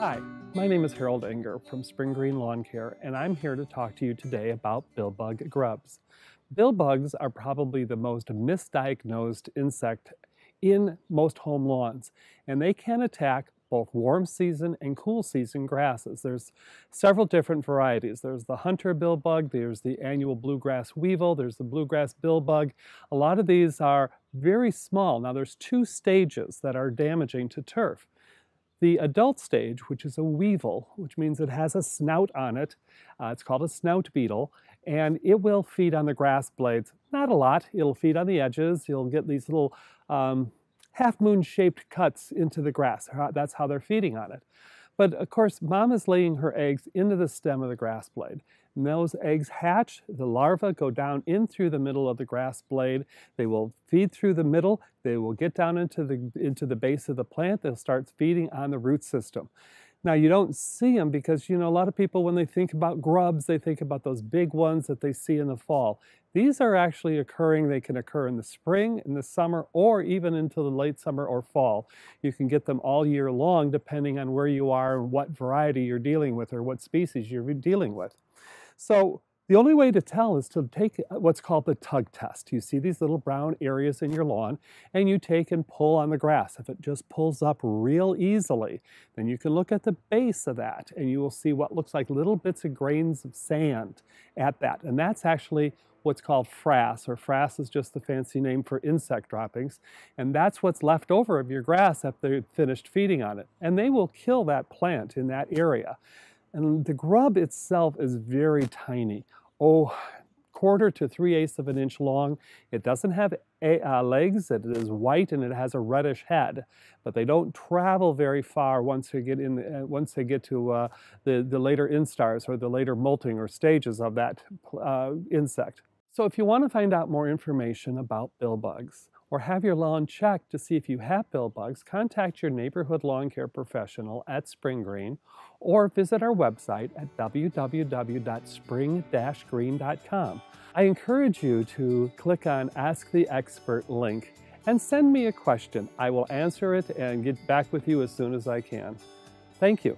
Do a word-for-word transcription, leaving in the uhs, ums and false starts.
Hi, my name is Harold Enger from Spring Green Lawn Care, and I'm here to talk to you today about billbug grubs. Billbugs are probably the most misdiagnosed insect in most home lawns, and they can attack both warm season and cool season grasses. There's several different varieties. There's the hunter billbug, there's the annual bluegrass weevil, there's the bluegrass billbug. A lot of these are very small. Now there's two stages that are damaging to turf. The adult stage, which is a weevil, which means it has a snout on it. Uh, it's called a snout beetle, and it will feed on the grass blades. Not a lot. It'll feed on the edges. You'll get these little um, half-moon shaped cuts into the grass. That's how they're feeding on it. But of course, mom is laying her eggs into the stem of the grass blade. And those eggs hatch, the larvae go down in through the middle of the grass blade. They will feed through the middle. They will get down into the, into the base of the plant. They'll start feeding on the root system. Now you don't see them because, you know, a lot of people, when they think about grubs, they think about those big ones that they see in the fall. These are actually occurring. They can occur in the spring, in the summer, or even into the late summer or fall. You can get them all year long depending on where you are and what variety you're dealing with or what species you're dealing with. So the only way to tell is to take what's called the tug test. You see these little brown areas in your lawn, and you take and pull on the grass. If it just pulls up real easily, then you can look at the base of that, and you will see what looks like little bits of grains of sand at that. And that's actually what's called frass, or frass is just the fancy name for insect droppings. And that's what's left over of your grass after you've finished feeding on it. And they will kill that plant in that area. And the grub itself is very tiny. Oh, quarter to three-eighths of an inch long. It doesn't have a, uh, legs, it is white, and it has a reddish head. But they don't travel very far once they get, in the, uh, once they get to uh, the, the later instars or the later molting or stages of that uh, insect. So if you want to find out more information about billbugs, or have your lawn checked to see if you have billbugs, contact your neighborhood lawn care professional at Spring Green, or visit our website at w w w dot spring green dot com. I encourage you to click on Ask the Expert link and send me a question. I will answer it and get back with you as soon as I can. Thank you.